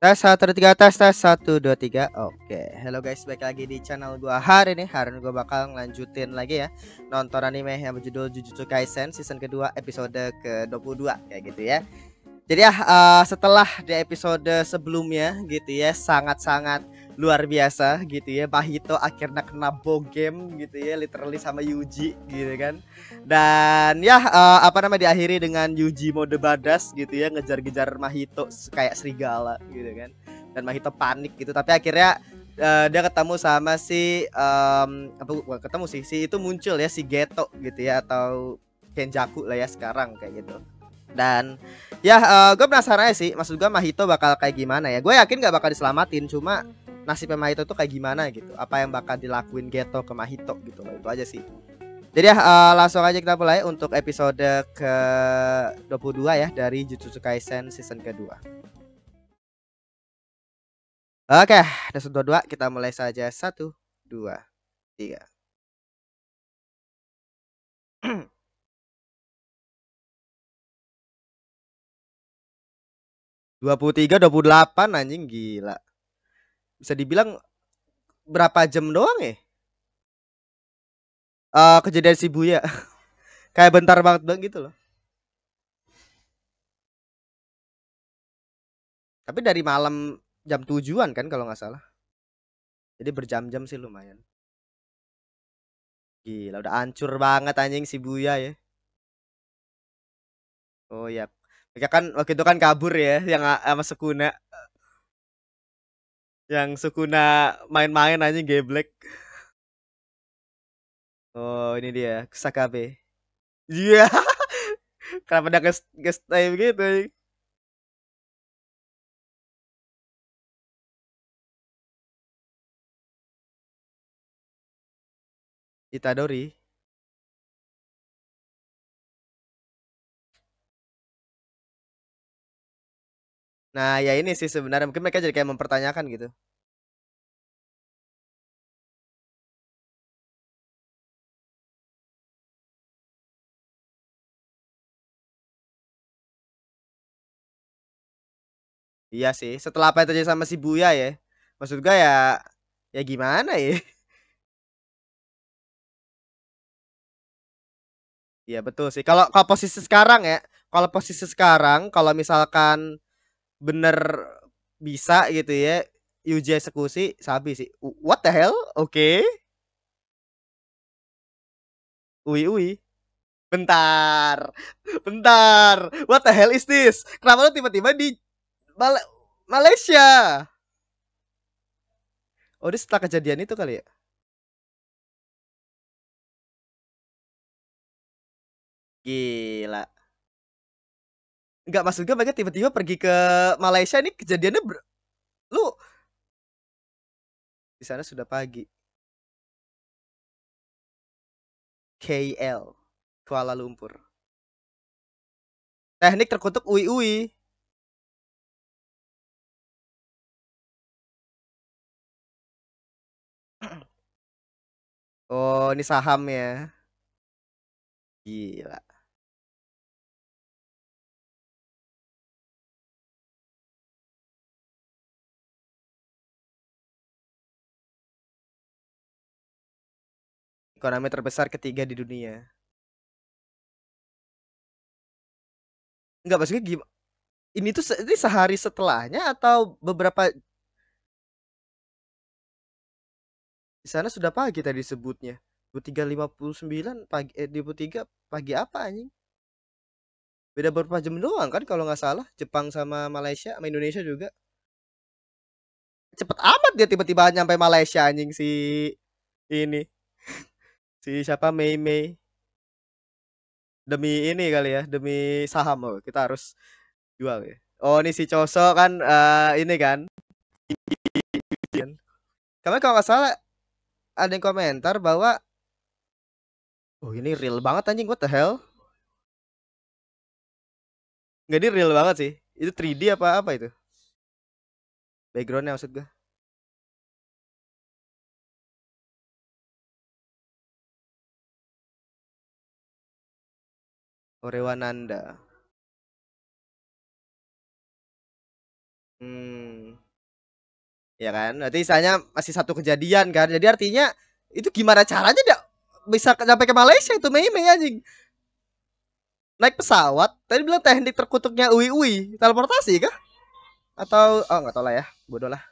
Tes 1, 2, 3, tes, tes 1, 2, 3. Oke, hello guys, balik lagi di channel gua. Hari ini gua bakal ngelanjutin lagi ya nonton anime yang berjudul Jujutsu Kaisen season kedua episode ke-22 kayak gitu ya. Jadi ya setelah di episode sebelumnya gitu ya, sangat-sangat luar biasa gitu ya, Mahito akhirnya kena bogem gitu ya, literally sama Yuji gitu kan. Dan ya diakhiri dengan Yuji mode badas gitu ya, ngejar-ngejar Mahito kayak serigala gitu kan. Dan Mahito panik gitu, tapi akhirnya dia ketemu sama si itu muncul ya, si Geto gitu ya, atau Kenjaku lah ya sekarang kayak gitu. Dan ya gue penasaran sih, maksud gue Mahito bakal kayak gimana ya. Gue yakin gak bakal diselamatin, cuma nasibnya Mahito tuh kayak gimana gitu, apa yang bakal dilakuin Geto ke Mahito gitu loh. Itu aja sih. Jadi ya langsung aja kita mulai untuk episode ke-22 ya dari Jujutsu Kaisen season kedua. Oke, season 22 kita mulai saja. 1, 2, 3. 23, 28 anjing, gila. Bisa dibilang berapa jam doang ya? Kejadian Shibuya. Kayak bentar banget bang gitu loh. Tapi dari malam jam 7-an kan kalau nggak salah. Jadi berjam-jam sih lumayan. Gila, udah hancur banget anjing Shibuya ya. Oh ya. Mereka kan waktu itu kan kabur ya, yang sama Sukuna. Yang Sukuna main-main aja geblek. Oh, ini dia Kusakabe. Iya. Yeah. Kenapa dia nge-stay begitu? Itadori. Nah ya ini sih sebenarnya mungkin mereka jadi kayak mempertanyakan gitu. Iya sih, setelah apa yang terjadi sama Shibuya ya, maksud gue ya, ya gimana ya. Iya betul sih, kalau posisi sekarang ya, kalau misalkan bener bisa gitu ya Yuji eksekusi sabi sih. What the hell? Oke. Ui ui. Bentar. Bentar. What the hell is this? Kenapa lu tiba-tiba di Malaysia? Oh, ini setelah kejadian itu kali ya. Gila. Nggak, maksud gue mereka tiba-tiba pergi ke Malaysia ini kejadiannya lu di sana sudah pagi. KL Kuala Lumpur. Teknik terkutuk Ui Ui. Oh, ini saham ya. Gila. Ekonomi terbesar ketiga di dunia. Enggak, maksudnya gimana? Ini tuh ini sehari setelahnya atau beberapa? Di sana sudah pagi tadi sebutnya. 23.59 pagi, 23 pagi apa anjing? Beda berapa jam doang kan kalau nggak salah, Jepang sama Malaysia sama Indonesia juga. Cepet amat dia tiba-tiba nyampe Malaysia anjing si ini. Si siapa, Mei Mei, demi ini kali ya, demi saham. Oh, kita harus jual ya. Oh, ini si Choso kan ini kan. Karena kalau nggak salah ada yang komentar bahwa oh ini real banget anjing, what the hell. Nggak, ini real banget sih. Itu 3D apa apa itu? Backgroundnya maksud gue. Orewananda. Ya kan, berarti istilahnya masih satu kejadian kan. Jadi artinya itu gimana caranya dia bisa sampai ke Malaysia itu Mei Mei anjing. Naik pesawat, tadi bilang teknik terkutuknya Ui Ui, teleportasi kah? Atau oh nggak tahu lah ya, bodoh lah.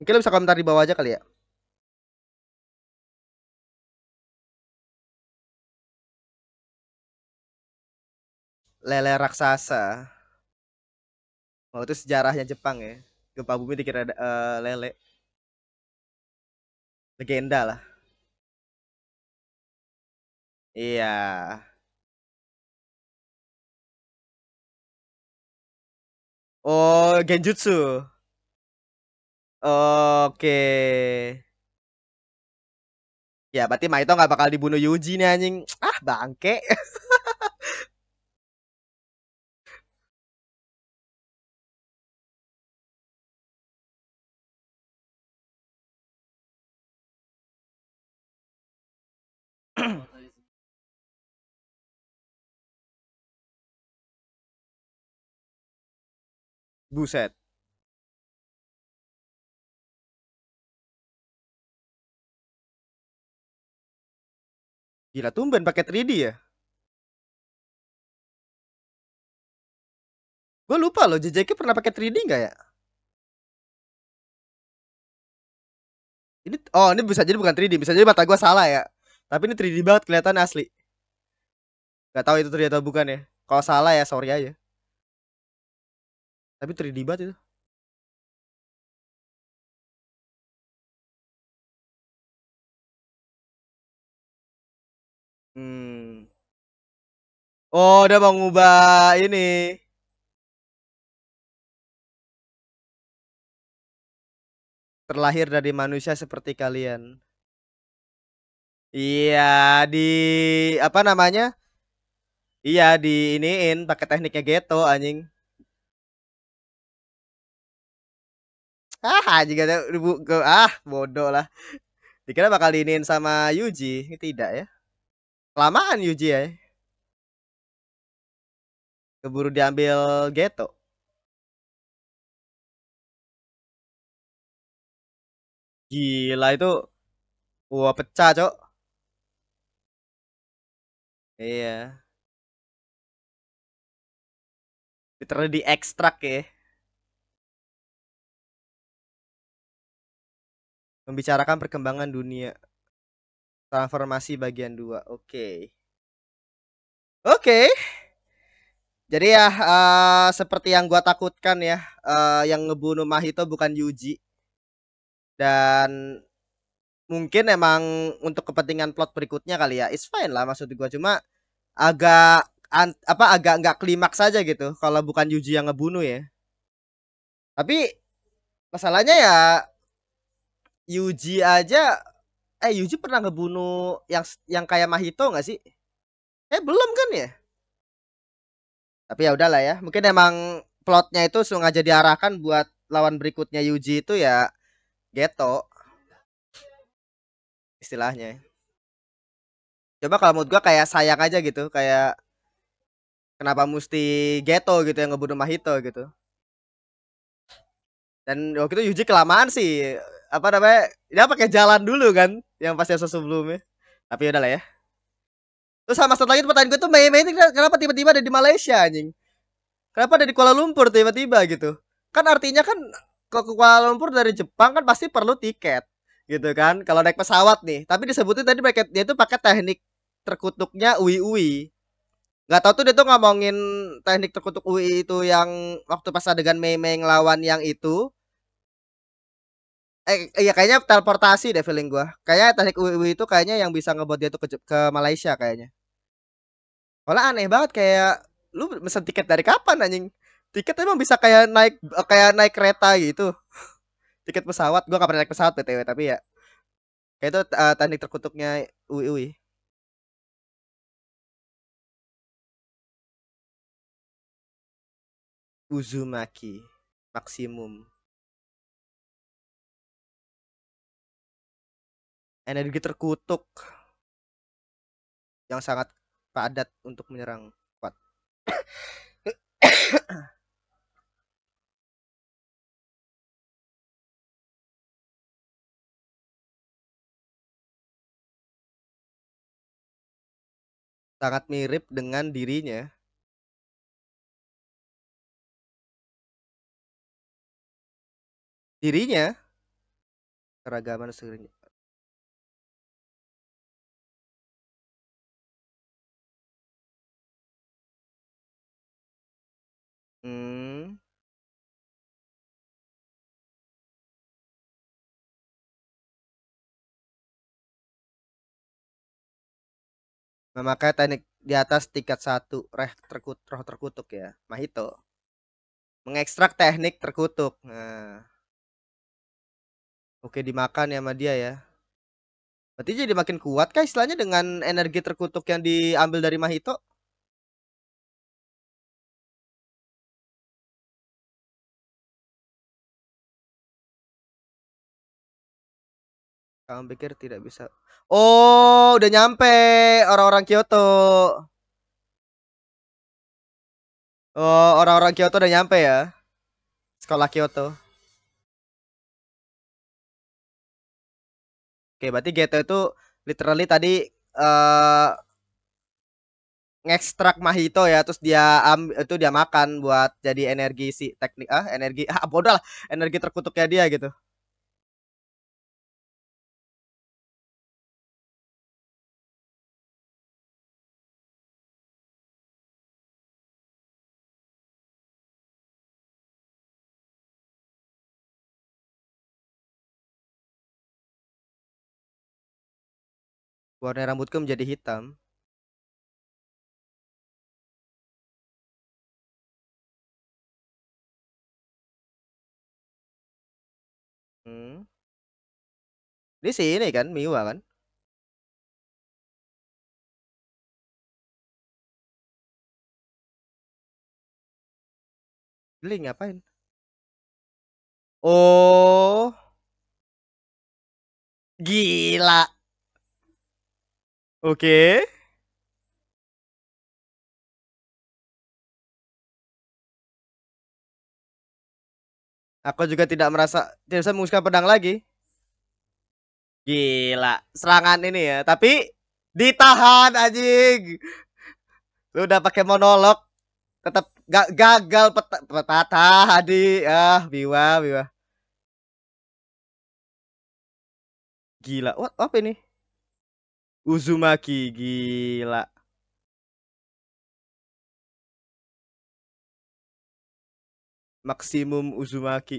Mungkin lo bisa komentar di bawah aja kali ya. Lele raksasa. Oh, itu sejarahnya Jepang ya. Gempa bumi dikira lele. Legenda lah. Iya. Oh, genjutsu. Oke. Ya, berarti Mahito nggak bakal dibunuh Yuji nih anjing. Ah, bangke. Buset. Gila, tumben pakai 3D ya. Gue lupa loh, JJK pernah pakai 3D nggak ya? Ini, oh ini bisa jadi bukan 3D, bisa jadi mata gue salah ya. Tapi ini 3D banget kelihatan asli. Gak tahu itu 3D atau bukan ya. Kalau salah ya sorry aja. Tapi 3D banget itu. Oh, udah mau ngubah ini. Terlahir dari manusia seperti kalian. Iya, di apa namanya? Iya, di iniin pakai tekniknya Geto anjing. Ah, jika ada bodoh lah. Dikira bakal diinin sama Yuji, ini tidak ya. Kelamaan Yuji ya. Keburu diambil Geto. Gila itu. Wah, pecah, Cok. Iya. Ditaruh di ekstrak ya. Membicarakan perkembangan dunia. Transformasi bagian 2. Oke. Oke. Jadi ya seperti yang gua takutkan ya, yang ngebunuh Mahito bukan Yuji. Dan mungkin emang untuk kepentingan plot berikutnya kali ya. It's fine lah maksud gua, cuma agak agak nggak klimaks saja gitu kalau bukan Yuji yang ngebunuh ya. Tapi masalahnya ya Yuji aja, Yuji pernah ngebunuh yang kayak Mahito nggak sih? Belum kan ya? Tapi ya udahlah ya. Mungkin emang plotnya itu sengaja diarahkan buat lawan berikutnya Yuji itu ya Geto istilahnya. Coba kalau menurut gua kayak sayang aja gitu, kayak kenapa mesti Geto gitu yang ngebunuh Mahito gitu. Dan waktu itu Yuji kelamaan sih. Apa namanya, dia pakai jalan dulu kan yang pas yang sebelumnya, tapi udah lah ya. Terus sama satu lagi pertanyaan gue tuh, Mei Mei ini kenapa tiba-tiba ada di Malaysia anjing? Kenapa ada di Kuala Lumpur tiba-tiba gitu? Kan artinya kan ke Kuala Lumpur dari Jepang kan pasti perlu tiket gitu kan, kalau naik pesawat nih. Tapi disebutin tadi dia itu pakai teknik terkutuknya Ui Ui. Nggak tahu tuh dia tuh ngomongin teknik terkutuk Ui itu yang waktu pas adegan Mei Mei ngelawan yang itu. Ya kayaknya teleportasi deh feeling gua. Kayaknya teknik Ui itu kayaknya yang bisa ngebuat dia tuh ke Malaysia kayaknya. Malah aneh banget kayak lu mesen tiket dari kapan anjing? Tiket emang bisa kayak naik kereta gitu. Tiket pesawat, gua gak pernah naik pesawat BTW tapi ya. Kayak itu teknik terkutuknya Ui. Uzumaki maksimum. Energi terkutuk yang sangat padat untuk menyerang kuat. sangat mirip dengan dirinya. Keragaman segerinya. Nah, makanya teknik di atas tingkat 1 roh terkutuk ya, Mahito mengekstrak teknik terkutuk. Nah. Oke, dimakan ya sama dia ya. Berarti jadi makin kuat kah istilahnya dengan energi terkutuk yang diambil dari Mahito? Kamu pikir tidak bisa? Oh, udah nyampe orang-orang Kyoto. Oh, orang-orang Kyoto udah nyampe ya? Sekolah Kyoto. Oke, berarti Geto itu literally tadi ngekstrak Mahito ya, terus dia itu dia makan buat jadi energi si teknik bodoh lah, energi terkutuknya dia gitu. Warna rambutku menjadi hitam. Di sini kan Miwa kan? Beli ngapain? Oh. Gila. Oke. Aku juga tidak bisa menguskan pedang lagi. Gila, serangan ini ya, tapi ditahan anjing. Lu udah pakai monolog tetap gagal patah hadi. Biwa. Gila, what apa ini? Uzumaki, gila. Maksimum Uzumaki.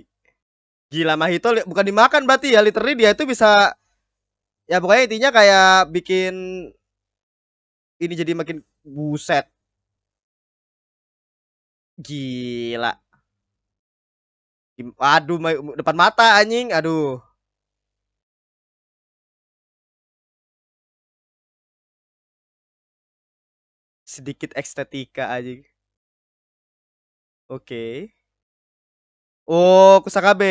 Gila, Mahito bukan dimakan berarti ya, literally dia itu bisa. Ya pokoknya intinya kayak bikin ini jadi makin buset. Gila. Aduh, depan mata anjing, aduh. Sedikit estetika aja. Oke. Oh, Kusakabe.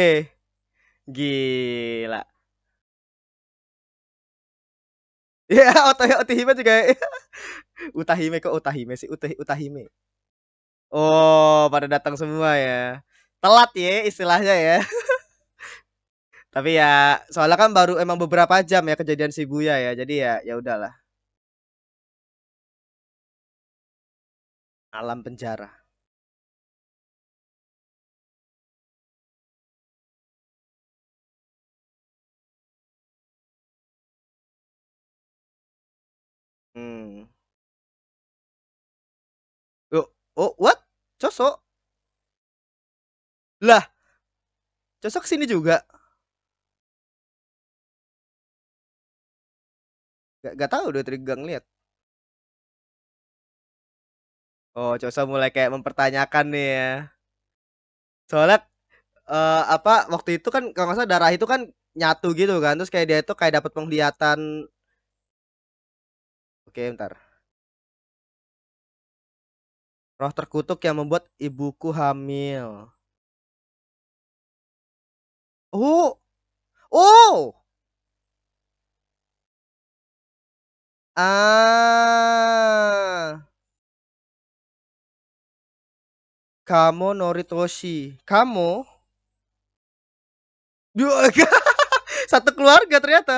Gila. Ya, Utahime juga. Utahime kok Utahime sih? Utahime. Oh, pada datang semua ya. Telat ya istilahnya ya. Tapi ya, soalnya kan baru emang beberapa jam ya kejadian Shibuya ya. Jadi ya udahlah. Alam penjara. Oh, what? Choso? Lah. Choso kesini juga. Gak tahu udah tadi gak ngeliat. Oh, Choso mulai kayak mempertanyakan nih ya. Soalnya waktu itu kan kalau nggak salah darah itu kan nyatu gitu kan, terus kayak dia itu kayak dapat penglihatan. Oke, bentar. Roh terkutuk yang membuat ibuku hamil. Oh. Oh. Ah. Kamo Noritoshi. Kamo? Duh, satu keluarga ternyata.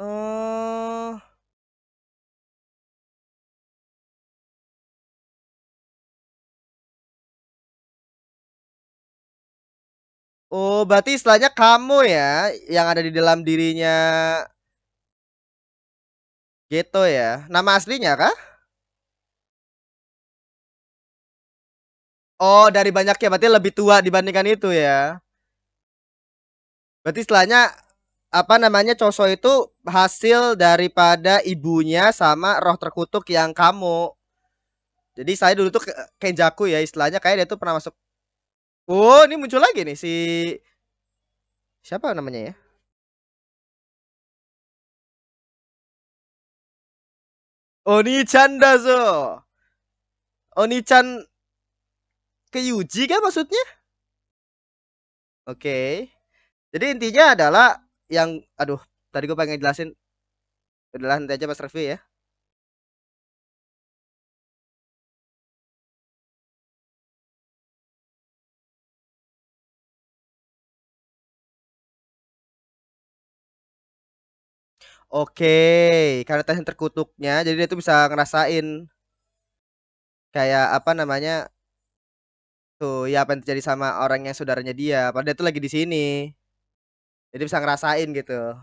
Oh, berarti istilahnya kamu ya yang ada di dalam dirinya Geto ya. Nama aslinya kah? Oh, dari banyaknya berarti lebih tua dibandingkan itu ya. Berarti istilahnya apa namanya Choso itu hasil daripada ibunya sama roh terkutuk yang kamu. Jadi saya dulu tuh Kenjaku ya istilahnya, kayak dia tuh pernah masuk. Oh, ini muncul lagi nih si siapa namanya ya? Onii-chan dazo. Onii-chan ke Yuji kan maksudnya? Oke. Jadi intinya adalah yang aduh, tadi gue pengen jelasin adalah nanti aja pas review ya. Oke, karena yang terkutuknya, jadi dia tuh bisa ngerasain kayak apa namanya tuh ya apa yang terjadi sama orang yang saudaranya dia. Padahal dia tuh lagi di sini, jadi bisa ngerasain gitu.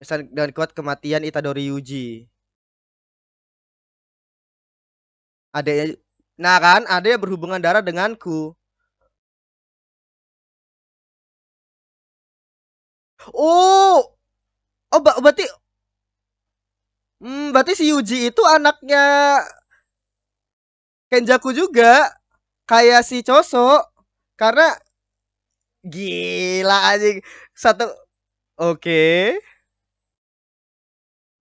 Pesan dengan kuat kematian Itadori Yuji. Adanya, nah kan, adanya berhubungan darah denganku. Oh, oh berarti, berarti si Yuji itu anaknya Kenjaku juga, kayak si Choso, karena gila aja satu, oke,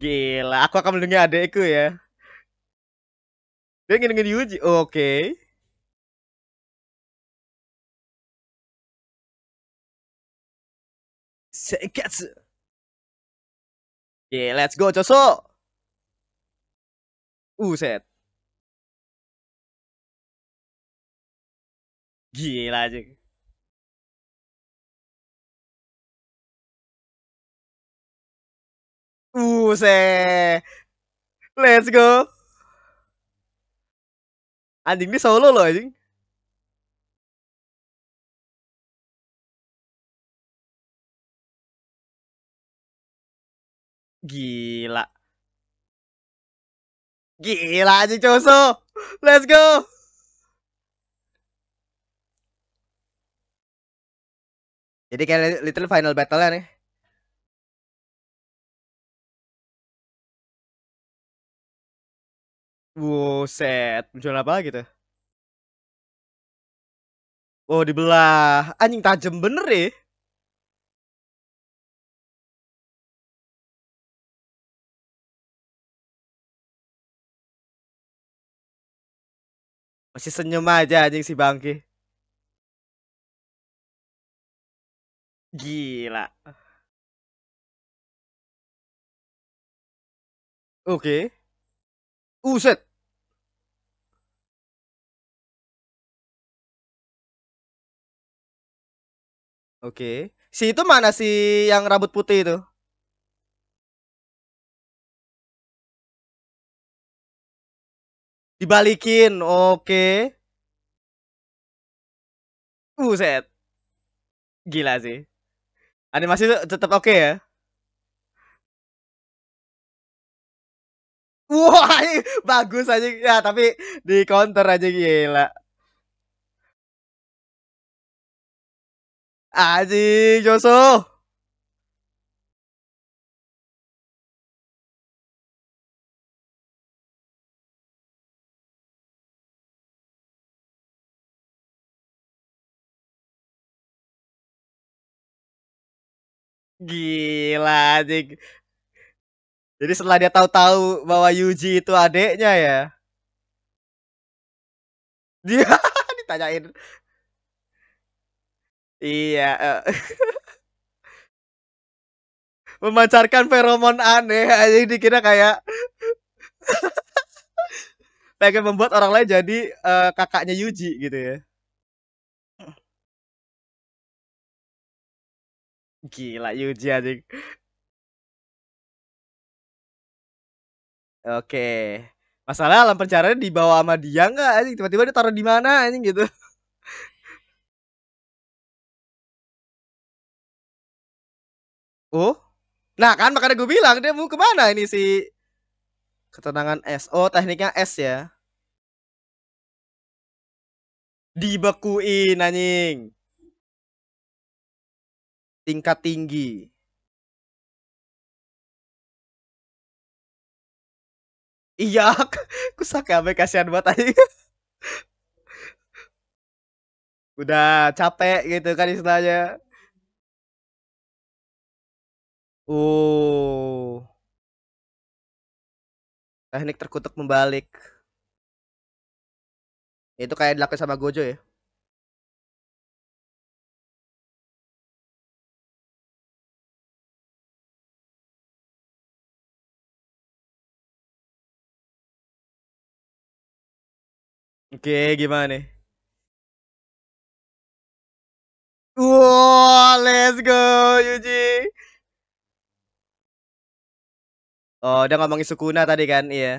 gila. Aku akan melindungi adekku ya. Dia nginengin Yuji. Oh, oke. Seikatsu. Oke, let's go Choso. Set. Gila aja. Set. Let's go. Anjing ini solo loh anjing. Gila. Gila anjing Choso. Let's go. Jadi kayak little final battle-nya nih. Wow, set. Muncul apa gitu? Oh, dibelah. Anjing tajam bener ya. Masih senyum aja anjing si Bangki. Gila. Oke. Set. Oke. Si itu mana sih yang rambut putih itu? Dibalikin. Oke. Set. Gila sih. Animasi itu tetap oke ya. Wah, bagus aja ya, tapi di counter aja gila. Anjing, Choso. Gila, anjing. Jadi setelah dia tahu-tahu bahwa Yuji itu adeknya ya. Dia ditanyain. Iya. Memancarkan feromon aneh aja dikira kayak pengen membuat orang lain jadi kakaknya Yuji gitu ya. Gila Yuji aja. Oke. Masalah alam pencarian dibawa sama dia nggak? Tiba-tiba ditaruh di mana anjing gitu. Oh, nah kan makanya gue bilang dia mau kemana ini si ketenangan S. Oh tekniknya S ya. Dibekuin anjing. Tingkat tinggi. Iya, Kusakabe kasihan buat anjing. Udah capek gitu kan istilahnya. Oh. Teknik terkutuk membalik. Itu kayak dilakukan sama Gojo ya. Oke, gimana nih? Wow, let's go, Yuji. Oh, dia ngomongin Sukuna tadi kan, iya.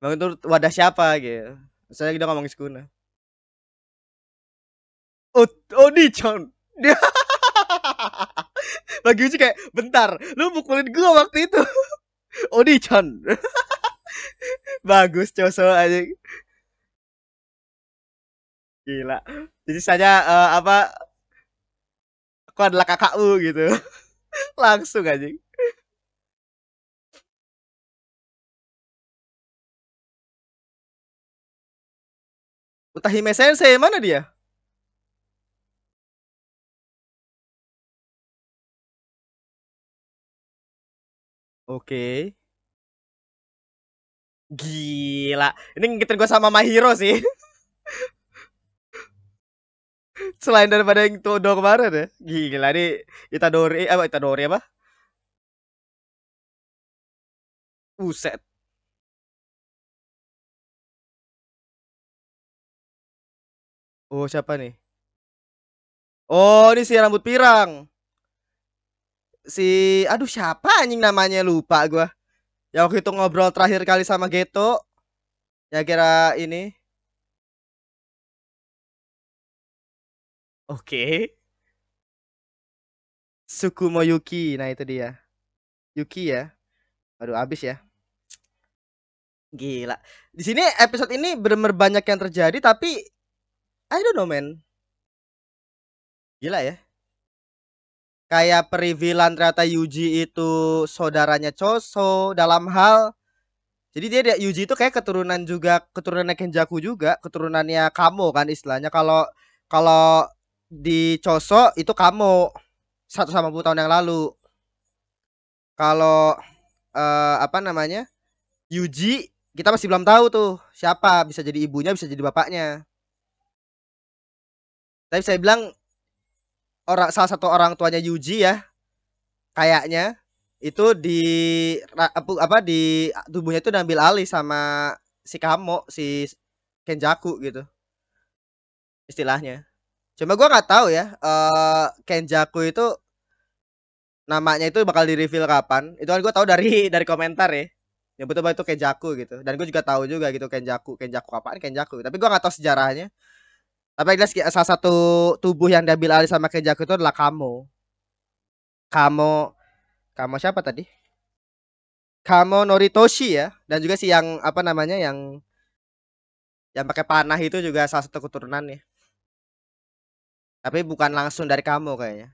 Bang itu wadah siapa gitu. Misalnya dia ngomongin Sukuna. Oh, Onii-chan. Bagi Uci kayak, bentar, lu mukulin gua waktu itu. Onii-chan. Bagus, Choso aja. Gila. Jadi saya apa? Aku adalah kakakku gitu. Langsung aja. Utahime sensei mana dia? Oke. Gila. Ini ngingetin gue sama Mahiro sih. Selain daripada yang Todo kemarin ya. Gila nih Itadori apa? Uset. Oh siapa nih? Oh ini si rambut pirang. Si aduh siapa anjing namanya lupa gua. Yang waktu itu ngobrol terakhir kali sama Geto. Ya kira ini. Oke. Tsukumo Yuki. Nah itu dia. Yuki ya. Aduh abis ya. Gila. Di sini episode ini bener-bener banyak yang terjadi tapi I don't know man. Gila ya. Kayak perivilan ternyata Yuji itu saudaranya Choso dalam hal. Jadi dia Yuji itu kayak keturunan juga. Keturunannya Kenjaku juga. Keturunannya Kamo kan istilahnya. Kalau di Choso itu Kamo 150 tahun yang lalu. Kalau apa namanya Yuji kita masih belum tahu tuh siapa. Bisa jadi ibunya bisa jadi bapaknya. Tapi saya bilang orang salah satu orang tuanya Yuji ya kayaknya itu di apa di tubuhnya itu diambil alih sama si Kamo si Kenjaku gitu istilahnya. Cuma gua nggak tahu ya Kenjaku itu namanya itu bakal di reveal kapan. Itu kan gua tahu dari komentar ya. Yang betul-betul itu Kenjaku gitu. Dan gua juga tahu juga gitu Kenjaku apaan Kenjaku. Tapi gua nggak tahu sejarahnya. Tapi jelas salah satu tubuh yang diambil alih sama Kenjaku itu adalah Kamo. Kamo siapa tadi? Kamo Noritoshi ya. Dan juga si yang apa namanya yang pakai panah itu juga salah satu keturunannya. Tapi bukan langsung dari Kamo kayaknya.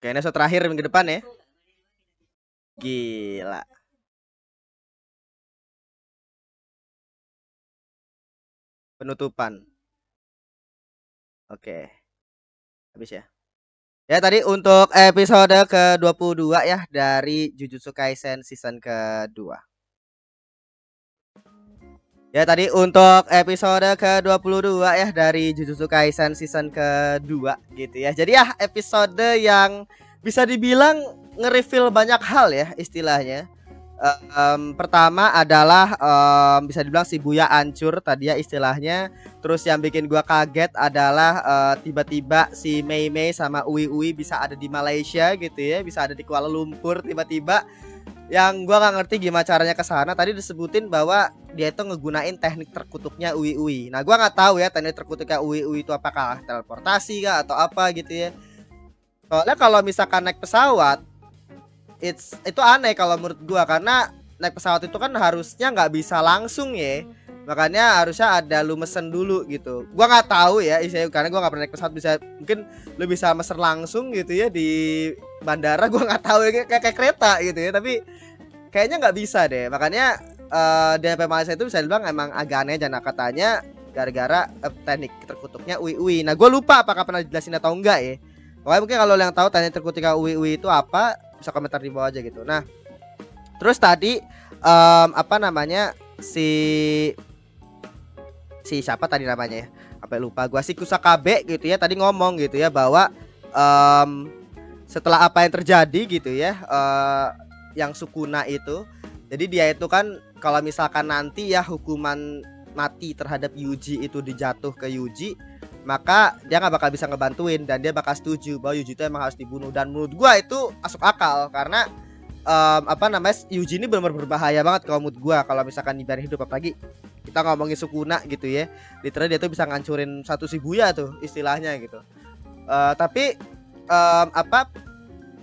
Kayaknya episode terakhir minggu depan ya. Gila. Penutupan. Oke. Habis ya. Ya tadi untuk episode ke-22 ya dari Jujutsu Kaisen season ke-2. Ya tadi untuk episode ke-22 ya dari Jujutsu Kaisen season ke-2 gitu ya. Jadi ya episode yang bisa dibilang nge-reveal banyak hal ya istilahnya. Pertama adalah bisa dibilang Shibuya hancur tadi ya istilahnya. Terus yang bikin gua kaget adalah tiba-tiba si Mei Mei sama Ui Ui bisa ada di Malaysia gitu ya, bisa ada di Kuala Lumpur tiba-tiba. Yang gua nggak ngerti gimana caranya ke sana. Tadi disebutin bahwa dia itu ngegunain teknik terkutuknya Ui Ui. Nah, gua nggak tahu ya teknik terkutuknya Ui Ui itu apakah teleportasi kah atau apa gitu ya. Soalnya kalau misalkan naik pesawat itu aneh kalau menurut gua, karena naik pesawat itu kan harusnya nggak bisa langsung ya, makanya harusnya ada lu mesen dulu gitu. Gua nggak tahu ya karena gua nggak pernah naik pesawat, bisa mungkin lu bisa mesen langsung gitu ya di bandara, gua nggak tahu ya, kayak kereta gitu ya, tapi kayaknya nggak bisa deh. Makanya DP Malaysia itu bisa dibilang emang agak aneh, dan katanya gara-gara teknik terkutuknya Ui Ui. Nah, gua lupa apakah pernah jelasin atau enggak ya. Pokoknya mungkin kalau yang tahu teknik terkutuknya Ui Ui itu apa, bisa komentar di bawah aja gitu. Nah, terus tadi apa namanya si siapa tadi namanya ya, sampai lupa gua, si Kusakabe gitu ya, tadi ngomong gitu ya bahwa setelah apa yang terjadi gitu ya, yang Sukuna itu, jadi dia itu kan kalau misalkan nanti ya hukuman mati terhadap Yuji itu dijatuh ke Yuji, maka dia nggak bakal bisa ngebantuin dan dia bakal setuju bahwa Yuji itu emang harus dibunuh. Dan menurut gua itu masuk akal, karena apa namanya, Yuji ini benar-benar berbahaya banget kalau menurut gua, kalau misalkan dibiarin hidup. Apalagi kita ngomongin Sukuna gitu ya, literally dia tuh bisa ngancurin satu Shibuya tuh istilahnya gitu. Tapi apa,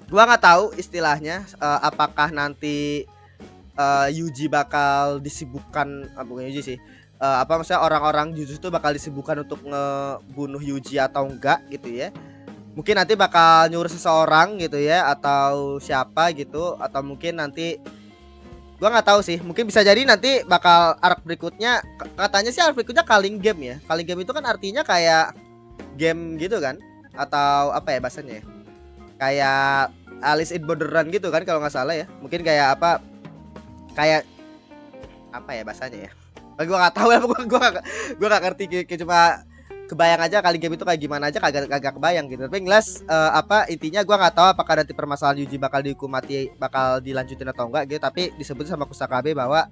gua nggak tahu istilahnya apakah nanti Yuji bakal disibukkan, bukan Yuji sih, apa maksudnya orang-orang Jujutsu itu bakal disibukkan untuk ngebunuh Yuji atau enggak gitu ya. Mungkin nanti bakal nyuruh seseorang gitu ya, atau siapa gitu, atau mungkin nanti gua nggak tahu sih, mungkin bisa jadi nanti bakal arc berikutnya, katanya sih arc berikutnya Culling Game ya. Culling Game itu kan artinya kayak game gitu kan, atau apa ya bahasanya ya, kayak Alice in Borderland gitu kan kalau nggak salah ya. Mungkin kayak apa, ya bahasanya ya, gue gak tau ya, gue gak ngerti, kayak cuma kebayang aja Culling Game itu kayak gimana aja, kagak kebayang gitu. Tapi jelas apa intinya gue gak tahu apakah nanti permasalahan Yuji bakal dihukum mati, bakal dilanjutin atau enggak gitu. Tapi disebut sama Kusakabe bahwa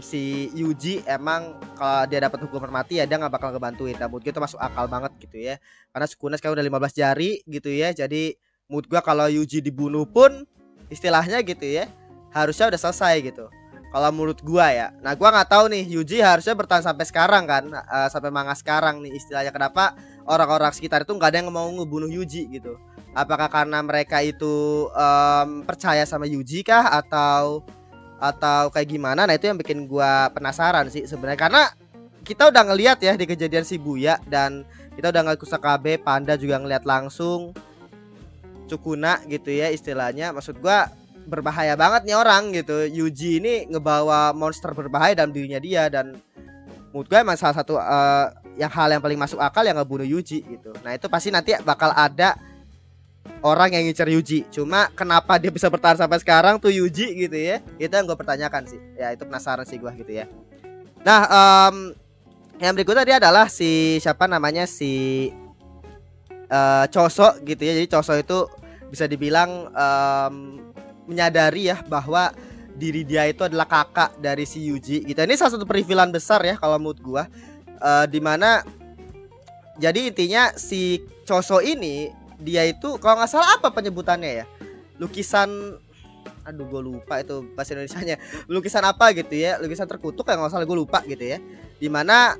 si Yuji emang kalau dia dapat hukuman mati ya dia gak bakal ngebantuin. Dan menurut gue itu masuk akal banget gitu ya, karena Sukuna sekarang udah 15 jari gitu ya. Jadi menurut gue kalau Yuji dibunuh pun istilahnya gitu ya, harusnya udah selesai gitu kalau menurut gua ya. Nah, gua nggak tahu nih, Yuji harusnya bertahan sampai sekarang kan, sampai manga sekarang nih istilahnya. Kenapa orang-orang sekitar itu nggak ada yang mau ngebunuh Yuji gitu? Apakah karena mereka itu percaya sama Yuji kah, atau kayak gimana? Nah, itu yang bikin gua penasaran sih sebenarnya, karena kita udah ngelihat ya di kejadian Shibuya, dan kita udah ngeliat Kusakabe, Panda juga ngelihat langsung Sukuna gitu ya istilahnya. Maksud gua berbahaya banget nih orang gitu. Yuji ini ngebawa monster berbahaya dalam dirinya dia, dan menurut gue emang salah satu hal yang paling masuk akal yang ngebunuh Yuji gitu. Nah, itu pasti nanti bakal ada orang yang ngincer Yuji. Cuma kenapa dia bisa bertahan sampai sekarang tuh Yuji gitu ya, itu yang gue pertanyakan sih ya, itu penasaran sih gue gitu ya. Nah, yang berikutnya dia adalah si siapa namanya, si Choso gitu ya. Jadi Choso itu bisa dibilang menyadari ya bahwa diri dia itu adalah kakak dari si Yuji gitu. Ini salah satu perifilan besar ya kalau menurut gua, dimana jadi intinya si Choso ini dia itu kalau nggak salah apa penyebutannya ya, lukisan, aduh gua lupa itu bahasa Indonesianya, lukisan apa gitu ya, lukisan terkutuk ya nggak salah, gua lupa gitu ya. Dimana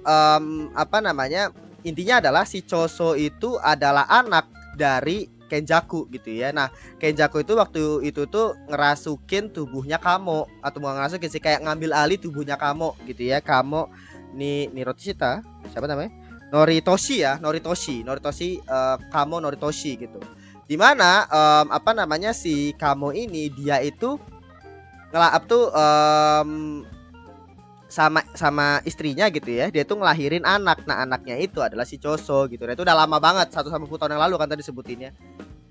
apa namanya, intinya adalah si Choso itu adalah anak dari Kenjaku gitu ya. Nah, Kenjaku itu waktu itu tuh ngerasukin tubuhnya Kamo, atau bukan ngerasukin sih, kayak ngambil alih tubuhnya Kamo gitu ya. Kamo Noritoshi, siapa namanya? Noritoshi ya, Noritoshi, Kamo Noritoshi gitu. Dimana apa namanya, si Kamo ini dia itu ngelap tuh sama istrinya gitu ya. Dia tuh ngelahirin anak. Nah, anaknya itu adalah si Choso gitu. Nah, itu udah lama banget, 1-2 tahun yang lalu kan tadi sebutinnya.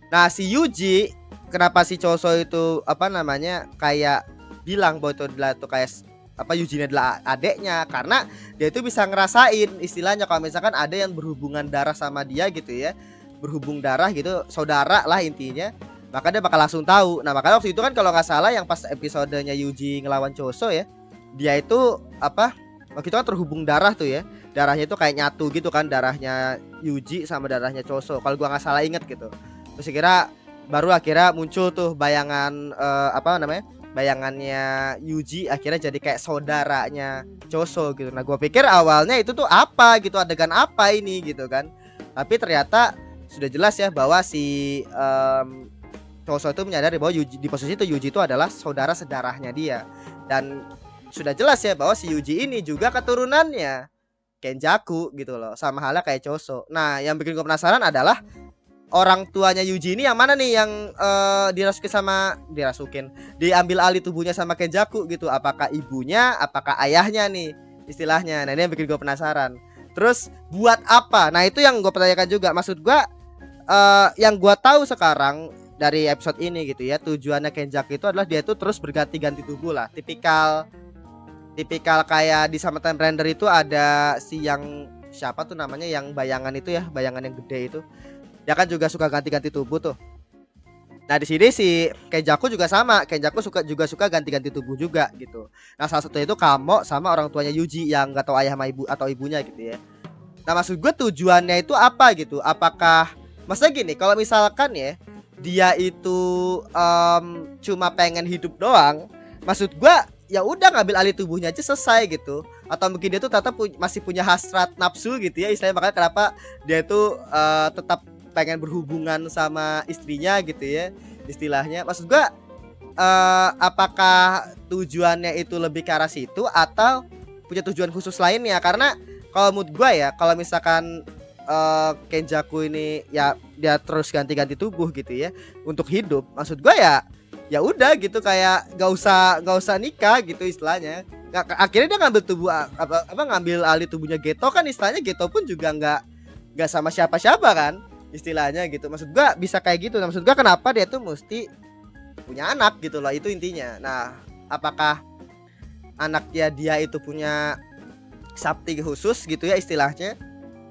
Nah, si Yuji, kenapa si Choso itu apa namanya kayak bilang bahwa itu kayak apa, Yuji ini adalah adeknya, karena dia itu bisa ngerasain istilahnya kalau misalkan ada yang berhubungan darah sama dia gitu ya. berhubung darah gitu, saudara lah intinya, maka dia bakal langsung tahu. Nah makanya waktu itu kan kalau nggak salah yang pas episodenya Yuji ngelawan Choso ya, dia itu apa, waktu itu kan terhubung darah tuh ya, darahnya itu kayak nyatu gitu kan, darahnya Yuji sama darahnya Choso kalau gua nggak salah inget gitu. Terus kira baru akhirnya muncul tuh bayangan apa namanya, bayangannya Yuji akhirnya jadi kayak saudaranya Choso gitu. Nah gua pikir awalnya itu tuh apa gitu, adegan apa ini gitu kan, tapi ternyata sudah jelas ya bahwa si Choso itu menyadari bahwa Yuji, di posisi itu Yuji itu adalah saudara sedarahnya dia. Dan sudah jelas ya bahwa si Yuji ini juga keturunannya Kenjaku gitu loh, sama halnya kayak Choso. Nah yang bikin gue penasaran adalah orang tuanya Yuji ini yang mana nih, yang diambil alih tubuhnya sama Kenjaku gitu. Apakah ibunya, apakah ayahnya nih istilahnya. Nah ini yang bikin gue penasaran. Terus buat apa? Nah itu yang gue pertanyakan juga. Maksud gue yang gue tahu sekarang dari episode ini gitu ya, tujuannya Kenjaku itu adalah dia itu terus berganti-ganti tubuh lah, tipikal kayak di Summertime Render itu ada si yang siapa tuh namanya, yang bayangan itu ya, bayangan yang gede itu, dia kan juga suka ganti-ganti tubuh tuh. Nah di sini si Kenjaku juga sama, Kenjaku juga suka ganti-ganti tubuh juga gitu. Nah salah satunya itu Kamo sama orang tuanya Yuji yang gak tahu ayah sama ibu atau ibunya gitu ya. Nah maksud gue tujuannya itu apa gitu? Apakah maksudnya gini, kalau misalkan ya dia itu cuma pengen hidup doang, maksud gua ya udah ngambil alih tubuhnya aja selesai gitu. Atau mungkin dia tuh tetap masih punya hasrat nafsu gitu ya istilahnya, makanya kenapa dia itu tetap pengen berhubungan sama istrinya gitu ya istilahnya. Maksud gua apakah tujuannya itu lebih ke arah situ atau punya tujuan khusus lainnya? Karena kalau mood gua ya, kalau misalkan Kenjaku ini ya dia terus ganti-ganti tubuh gitu ya untuk hidup, maksud gue ya udah gitu, kayak gak usah nikah gitu istilahnya. Akhirnya dia ngambil tubuh ngambil alih tubuhnya Geto kan istilahnya. Geto pun juga nggak sama siapa-siapa kan istilahnya gitu. Maksud gue bisa kayak gitu. Nah, maksud gue kenapa dia tuh mesti punya anak gitu loh, itu intinya. Nah apakah anaknya dia itu punya sakti khusus gitu ya istilahnya,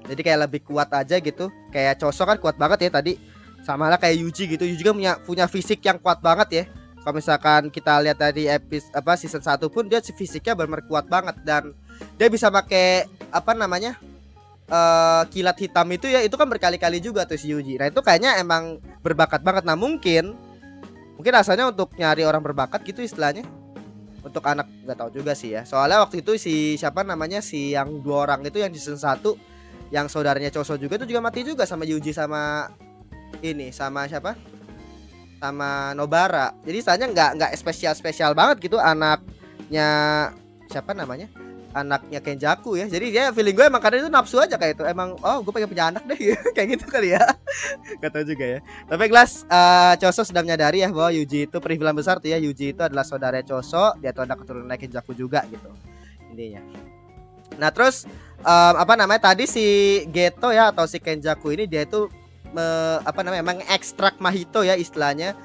jadi kayak lebih kuat aja gitu. Kayak Choso kan kuat banget ya tadi, sama lah kayak Yuji gitu. Yuji kan punya fisik yang kuat banget ya. Kalau misalkan kita lihat tadi season 1 pun dia fisiknya benar-benar kuat banget, dan dia bisa pakai kilat hitam itu ya, itu kan berkali-kali juga tuh si Yuji. Nah itu kayaknya emang berbakat banget. Nah mungkin asalnya untuk nyari orang berbakat gitu istilahnya untuk anak, nggak tahu juga sih ya. Soalnya waktu itu si yang dua orang itu yang di season 1 yang saudaranya Choso juga itu juga mati juga sama Yuji sama siapa? Sama Nobara. Jadi istilahnya nggak spesial-spesial banget gitu anaknya siapa namanya? Anaknya Kenjaku ya. Jadi dia feeling gue emang karena itu nafsu aja kayak itu. Emang gue pengen punya anak deh kayak gitu kali ya. Gak tau juga ya. Tapi jelas Choso sudah menyadari ya bahwa Yuji itu perihal besar tuh ya. Yuji itu adalah saudaranya Choso, dia itu anak keturunan Kenjaku juga gitu intinya. Nah terus tadi si Geto ya atau si Kenjaku ini dia itu mengekstrak Mahito ya istilahnya.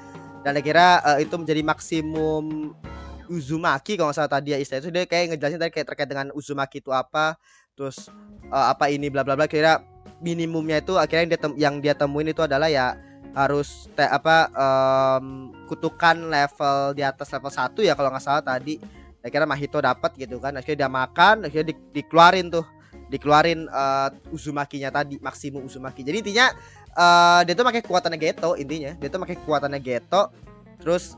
Dan akhirnya itu menjadi maksimum Uzumaki kalau nggak salah tadi ya istilahnya. Dia kayak ngejelasin tadi kayak terkait dengan Uzumaki itu apa, terus apa ini bla bla bla. Kira minimumnya itu akhirnya yang dia temuin itu adalah ya harus kutukan level di atas level 1 ya kalau nggak salah tadi. Akhirnya Mahito dapat gitu kan. Akhirnya dia makan, akhirnya dikeluarin Uzumaki-nya tadi, maksimum Uzumaki. Jadi intinya dia tuh pakai kekuatannya Geto intinya. Dia tuh pakai kekuatannya Geto. Terus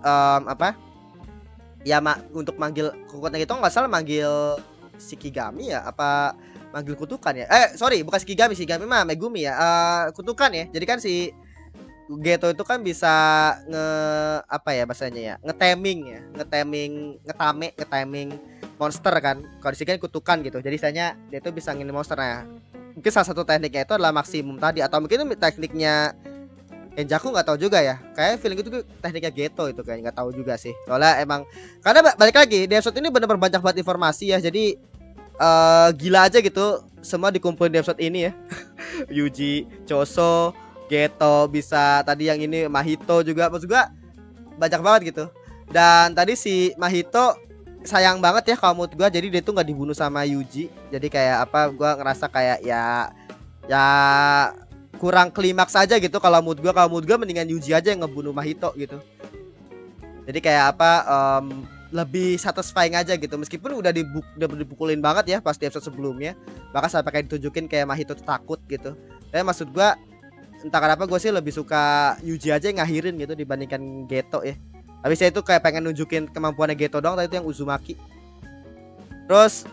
ya untuk manggil kekuatannya Geto nggak salah manggil Shikigami ya, apa manggil kutukan ya? Sorry, bukan Shikigami mah Megumi ya. Kutukan ya. Jadi kan si Geto itu kan bisa ngetaming monster kan, kondisinya kutukan gitu. Jadi istilahnya dia itu bisa ngilangin monster. Nah mungkin salah satu tekniknya itu adalah maksimum tadi, atau mungkin itu tekniknya Kenjaku nggak tahu juga ya. Kayak feeling itu tekniknya Geto itu kayak nggak tahu juga sih. Soalnya emang karena balik lagi di episode ini benar-benar banyak banget informasi ya. Jadi gila aja gitu, semua dikumpulin di episode ini ya. Yuji, Choso, Geto, bisa tadi yang ini Mahito juga, maksud gua banyak banget gitu. Dan tadi si Mahito sayang banget ya kalau menurut gue, jadi dia tuh nggak dibunuh sama Yuji. Jadi kayak gua ngerasa kayak ya kurang klimaks aja gitu. Kalau mood gue, mendingan Yuji aja yang ngebunuh Mahito gitu. Jadi kayak apa, lebih satisfying aja gitu. Meskipun udah dipukulin banget ya pas di episode sebelumnya, maka sampai kayak ditunjukin kayak Mahito takut gitu. Tapi maksud gue, entah kenapa gue sih lebih suka Yuji aja yang ngakhirin gitu dibandingkan Geto ya. Habisnya itu kayak pengen nunjukin kemampuannya Geto doang, tadi itu yang Uzumaki. Terus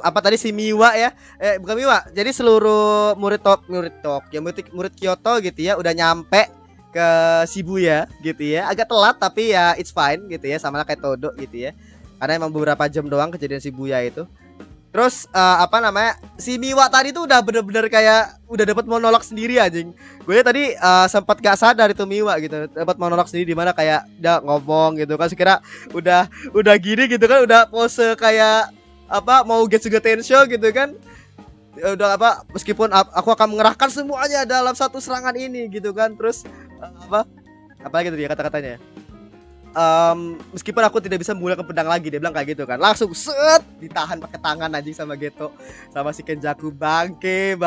apa tadi si Miwa ya? Bukan Miwa. Jadi seluruh murid Kyoto gitu ya udah nyampe ke Shibuya gitu ya. Agak telat tapi ya it's fine gitu ya, sama lah kayak Todo gitu ya. Karena emang beberapa jam doang kejadian Shibuya itu. Terus apa namanya? Si Miwa tadi tuh udah bener-bener kayak udah dapat monolog sendiri anjing. Gue tadi sempat gak sadar itu Miwa gitu. Dapat monolog sendiri di mana kayak udah ngomong gitu kan, sekira udah gini gitu kan, udah pose kayak apa mau Getsugatensho gitu kan, udah apa meskipun aku akan mengerahkan semuanya dalam satu serangan ini gitu kan. Terus apa gitu dia kata-katanya, meskipun aku tidak bisa menggunakan pedang lagi, dia bilang kayak gitu kan, langsung set ditahan pakai tangan anjing sama Geto sama si Kenjaku. Bangke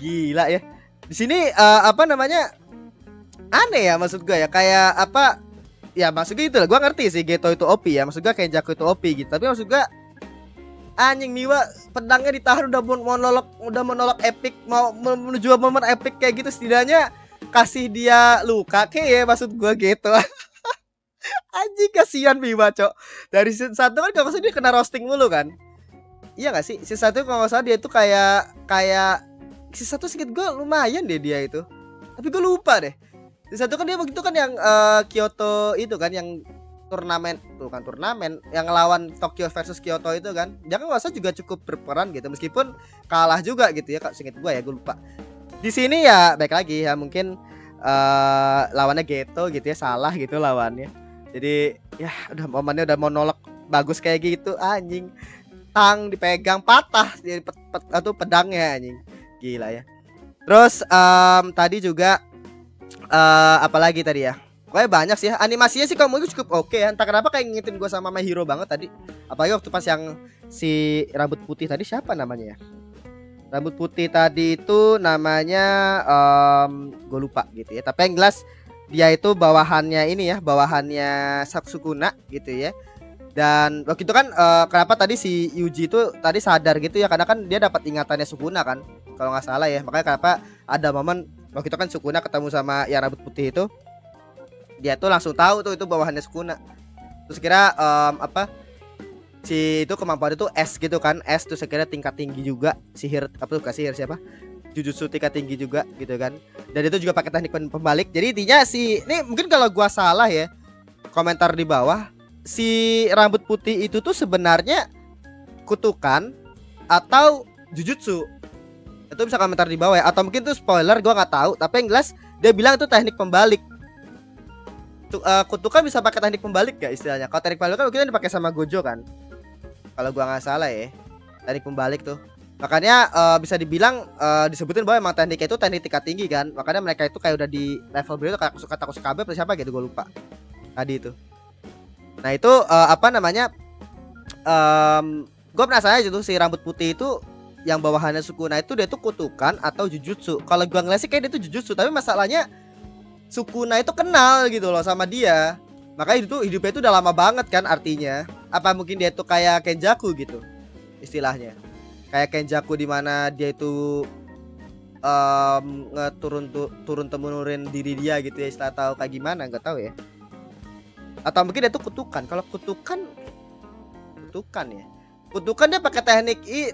gila ya di sini. Apa namanya, aneh ya maksud gue ya, kayak apa ya maksudnya gitu lah. Gue ngerti sih Geto itu OP ya, maksud gue Kenjaku itu OP gitu, tapi maksud gue anjing Miwa pedangnya ditahan udah monolog epic, mau menuju momen epic kayak gitu, setidaknya kasih dia luka kayak ya maksud gua gitu. Anjing kasihan Miwa cok. Dari season 1 kan kalau dia kena roasting mulu kan. Iya gak sih? Season 1 kalau salah dia itu kayak season 1 sedikit gua lumayan deh dia itu. Tapi gua lupa deh. Season 1 kan dia begitu kan yang Kyoto itu kan, yang turnamen yang lawan Tokyo versus Kyoto itu kan, dia kan merasa juga cukup berperan gitu meskipun kalah juga gitu ya, kak singkat gue ya, gue lupa. Di sini ya baik lagi ya, mungkin lawannya Geto gitu ya, salah gitu lawannya, jadi ya udah momennya udah monolog bagus kayak gitu anjing, tang dipegang patah jadi pedangnya anjing, gila ya. Terus tadi juga apalagi tadi ya, pokoknya banyak sih, animasinya sih kalau menurut cukup oke ya. Entah kenapa kayak ngingetin gue sama My Hero banget tadi. Apalagi waktu pas yang si rambut putih tadi, siapa namanya ya? Rambut putih tadi itu namanya gue lupa gitu ya. Tapi yang jelas dia itu bawahannya ini ya, bawahannya Sukuna gitu ya. Dan waktu itu kan kenapa tadi si Yuji itu tadi sadar gitu ya, karena kan dia dapat ingatannya Sukuna kan, kalau nggak salah ya. Makanya kenapa ada momen waktu itu kan Sukuna ketemu sama yang rambut putih itu, dia tuh langsung tahu tuh itu bawahannya Sukuna. Terus kira apa si itu kemampuan itu S gitu kan, S tuh sekira tingkat tinggi juga, sihir apa tuh, sihir siapa, jujutsu tingkat tinggi juga gitu kan. Dan itu juga pakai teknik pembalik. Jadi intinya si ini mungkin kalau gua salah ya, komentar di bawah, si rambut putih itu tuh sebenarnya kutukan atau jujutsu, itu bisa komentar di bawah ya, atau mungkin tuh spoiler gua nggak tahu. Tapi yang jelas dia bilang itu teknik pembalik. Kutukan bisa pakai teknik pembalik gak istilahnya? Kalau teknik pembalik kan mungkin dipakai sama Gojo kan, kalau gua nggak salah ya, teknik pembalik tuh. Makanya bisa dibilang disebutin bahwa emang tekniknya itu teknik tingkat tinggi kan. Makanya mereka itu kayak udah di level berikutnya, kayak kata Kusakabe atau siapa gitu, gue lupa tadi itu. Nah itu apa namanya, gue penasaran aja tuh si rambut putih itu yang bawahannya Sukuna itu, dia tuh kutukan atau jujutsu. Kalau gua ngeliat sih kayak dia tuh jujutsu, tapi masalahnya Sukuna itu kenal gitu loh sama dia. Makanya itu hidupnya itu udah lama banget kan artinya. Apa mungkin dia itu kayak Kenjaku gitu istilahnya. Kayak Kenjaku dimana dia itu turun-temunurin diri dia gitu ya, istilah, tahu kayak gimana nggak tahu ya. Atau mungkin dia itu kutukan. Kalau kutukan ya. Kutukan dia pakai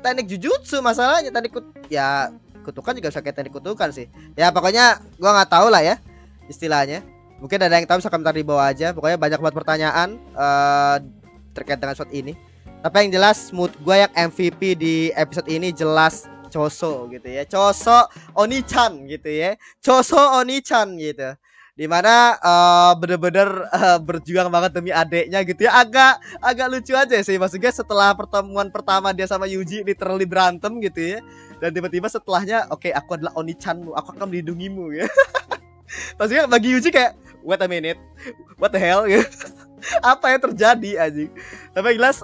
teknik jujutsu masalahnya, ya kutukan juga bisa kayak teknik kutukan sih. Ya pokoknya gua nggak tahu lah ya istilahnya. Mungkin ada yang tahu bisa komentar di bawah aja. Pokoknya banyak banget pertanyaan terkait dengan shot ini. Tapi yang jelas mood gue yang MVP di episode ini jelas Choso gitu ya, Choso Onii-chan gitu ya, Choso Onii-chan gitu, dimana bener-bener berjuang banget demi adeknya gitu ya. Agak lucu aja sih maksudnya, setelah pertemuan pertama dia sama Yuji literally berantem gitu ya, dan tiba-tiba setelahnya oke, aku adalah Onii-chanmu, aku akan melindungimu ya. Maksudnya bagi Yuji kayak what a minute, what the hell gitu. Apa yang terjadi anjing. Tapi jelas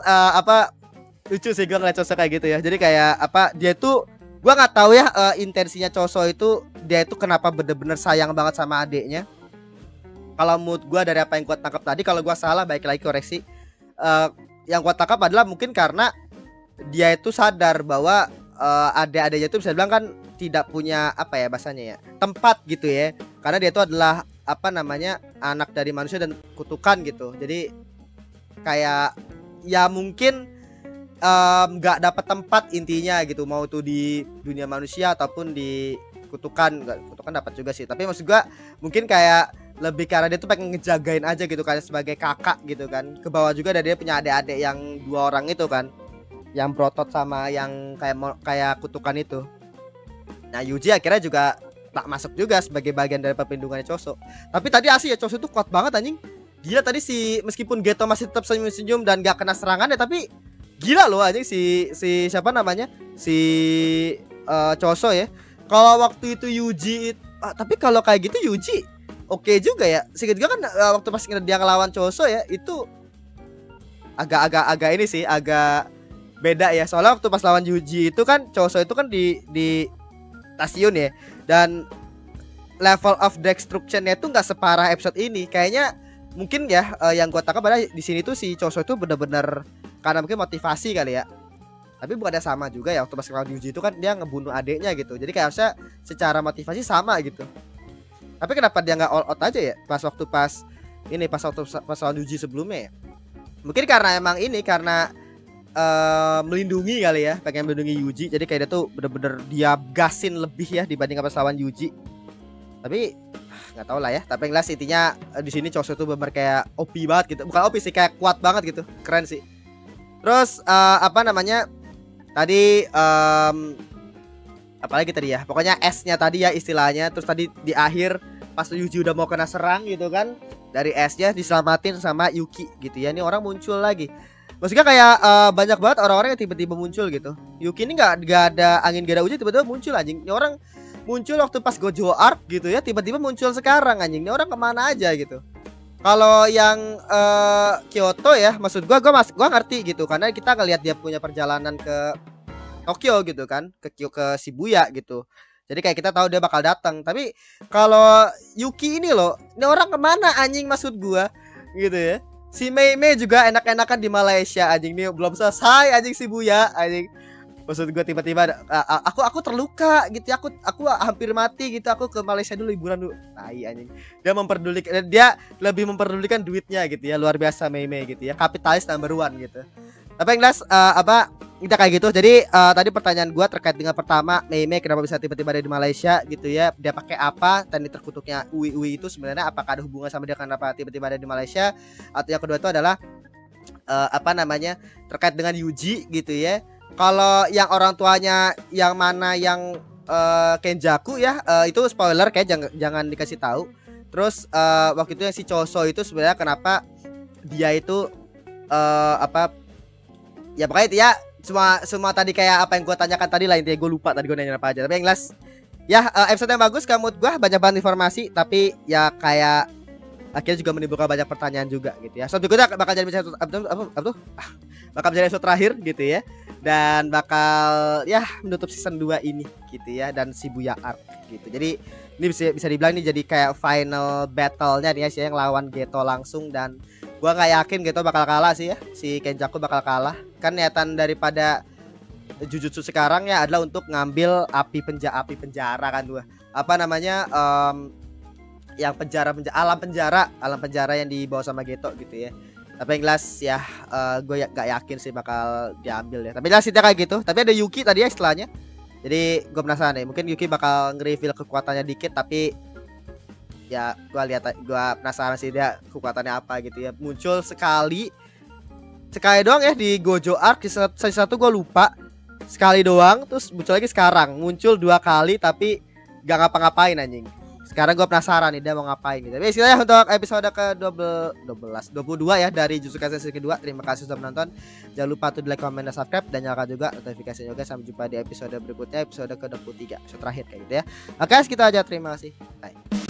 lucu sih gue ngeliat Choso kayak gitu ya. Jadi kayak apa, dia tuh Gua nggak tahu ya intensinya Choso itu, dia itu kenapa bener-bener sayang banget sama adiknya. Kalau mood gua dari apa yang gua tangkap tadi, kalau gua salah baik lagi koreksi. Yang gua tangkap adalah mungkin karena dia itu sadar bahwa adik-adiknya itu bisa bilang kan tidak punya apa ya bahasanya ya, tempat gitu ya. Karena dia itu adalah apa namanya, anak dari manusia dan kutukan gitu. Jadi kayak ya mungkin nggak dapat tempat intinya gitu, mau tuh di dunia manusia ataupun di kutukan. Nggak, kutukan dapat juga sih, tapi maksud gua mungkin kayak lebih karena dia tuh pengen ngejagain aja gitu kan, sebagai kakak gitu kan. Ke bawah juga dari dia punya adik-adik yang dua orang itu kan, yang berotot sama yang kayak kutukan itu. Nah Yuji akhirnya juga tak masuk juga sebagai bagian dari perlindungannya Choso. Tapi tadi asli ya, Choso tuh kuat banget anjing. Gila tadi si, meskipun Geto masih tetap senyum-senyum dan gak kena serangan ya, tapi gila loh anjing si siapa namanya, si Choso ya. Kalau waktu itu Yuji, tapi kalau kayak gitu Yuji oke juga ya. Sedikit juga kan waktu pas dia ngelawan Choso ya, itu agak ini sih, agak beda ya. Soalnya waktu pas lawan Yuji itu kan Choso itu kan di stasiun ya, dan level of destruction-nya itu nggak separah episode ini. Kayaknya mungkin ya yang gue tangkap pada di sini tuh si Choso itu bener-bener karena mungkin motivasi kali ya. Tapi bukannya sama juga ya, waktu pas lawan Yuji itu kan dia ngebunuh adeknya gitu. Jadi kayak harusnya secara motivasi sama gitu. Tapi kenapa dia nggak all out aja ya pas lawan Yuji sebelumnya ya? Mungkin karena emang ini, karena melindungi kali ya, pengen melindungi Yuji. Jadi kayak dia tuh bener-bener dia gasin lebih ya dibanding pas lawan Yuji. Tapi nggak tau lah ya. Tapi yang jelas intinya di sini Choso tuh bener kayak OP banget gitu. Bukan OP sih, kayak kuat banget gitu. Keren sih. Terus apa namanya tadi, apalagi tadi ya, pokoknya S-nya tadi ya istilahnya. Terus tadi di akhir pas Yuji udah mau kena serang gitu kan, dari S-nya diselamatin sama Yuki gitu ya. Ini orang muncul lagi. Maksudnya kayak banyak banget orang-orang yang tiba-tiba muncul gitu. Yuki ini gak ada angin gak ada hujan, tiba-tiba muncul anjing. Ini orang muncul waktu pas Gojo Art gitu ya, tiba-tiba muncul sekarang anjing. Ini orang kemana aja gitu. Kalau yang Kyoto ya, maksud gua ngerti gitu, karena kita ngelihat dia punya perjalanan ke Tokyo gitu kan, ke Shibuya gitu. Jadi kayak kita tahu dia bakal datang. Tapi kalau Yuki ini loh, ini orang kemana anjing maksud gua gitu ya. Si Mei Mei juga enak-enakan di Malaysia anjing, nih belum selesai anjing Shibuya anjing. Maksud gua tiba-tiba aku terluka gitu, aku hampir mati gitu, aku ke Malaysia dulu liburan dulu. Tai anjing. Dia lebih memperdulikan duitnya gitu ya, luar biasa Mei Mei gitu ya, kapitalis number one gitu. Tapi yang jelas kita kayak gitu. Jadi tadi pertanyaan gua terkait dengan pertama, Mei Mei kenapa bisa tiba-tiba ada di Malaysia gitu ya? Dia pakai apa? Tadi terkutuknya Ui Ui itu sebenarnya apakah ada hubungan sama dia kenapa tiba-tiba ada di Malaysia? Atau yang kedua itu adalah apa namanya, terkait dengan Yuji gitu ya. Kalau yang orang tuanya yang mana, yang Kenjaku ya, itu spoiler kayak jangan dikasih tahu. Terus waktu itu yang si Choso itu sebenarnya kenapa dia itu apa ya, pokoknya itu ya semua tadi kayak apa yang gue tanyakan tadi lah intinya. Gue lupa tadi gue nanya apa aja, tapi yang jelas ya episode yang bagus kamu gue, banyak banget informasi, tapi ya kayak akhirnya juga menimbulkan banyak pertanyaan juga gitu ya. So berikutnya bakal jadi episode bakal jadi episode terakhir gitu ya, dan bakal ya menutup season 2 ini gitu ya, dan Shibuya Arc gitu. Jadi ini bisa dibilang ini jadi kayak final battle-nya nih ya, sih yang lawan Geto langsung. Dan gua nggak yakin Geto bakal kalah sih ya, si Kenjaku bakal kalah. Kan niatan daripada Jujutsu sekarang ya adalah untuk ngambil api penjara kan gua. Apa namanya, yang alam penjara yang dibawa sama Geto gitu ya. Tapi yang jelas ya gue gak yakin sih bakal diambil ya. Tapi jelas itu kayak gitu. Tapi ada Yuki tadi ya istilahnya. Jadi gue penasaran nih, mungkin Yuki bakal nge-reveal kekuatannya dikit, tapi ya gue penasaran sih dia kekuatannya apa gitu ya. Muncul sekali doang ya di Gojo Arc, satu gue lupa, sekali doang. Terus muncul lagi sekarang, muncul dua kali tapi gak ngapa-ngapain anjing. Sekarang gue penasaran nih dia mau ngapain gitu. Tapi istilahnya untuk episode ke-22 ya dari Jujutsu Kaisen season kedua. Terima kasih sudah menonton. Jangan lupa tuh di like, komen, dan subscribe, dan nyalakan juga notifikasinya. Oke, sampai jumpa di episode berikutnya, episode ke-23, episode terakhir kayak gitu ya. Oke, segitu aja, terima kasih. Bye.